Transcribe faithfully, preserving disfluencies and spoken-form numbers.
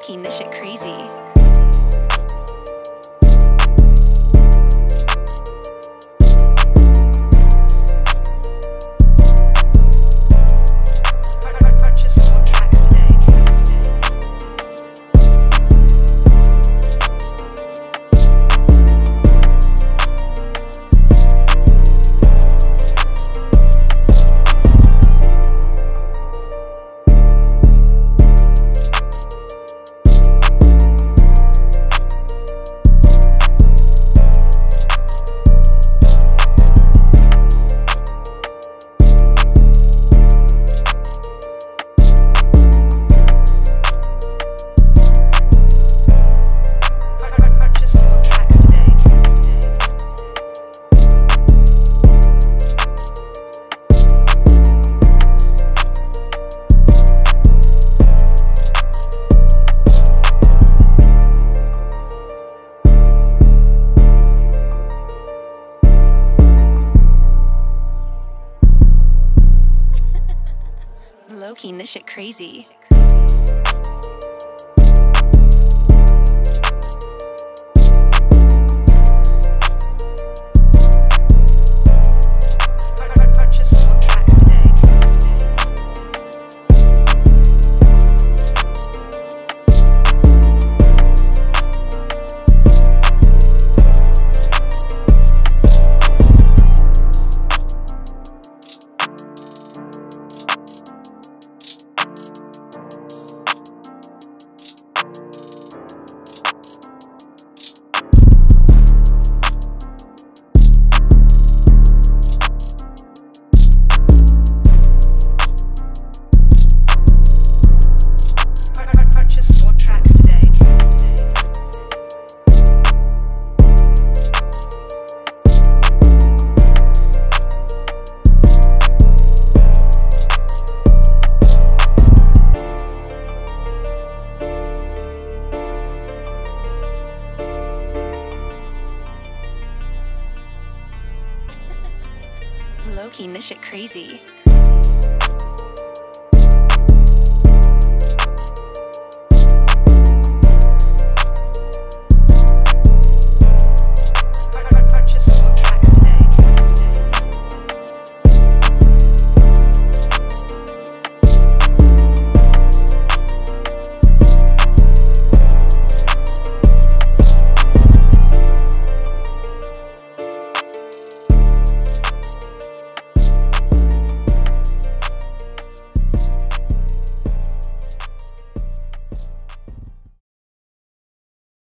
low-key, this shit crazy. Low-key, this shit crazy. Low-key, this shit crazy.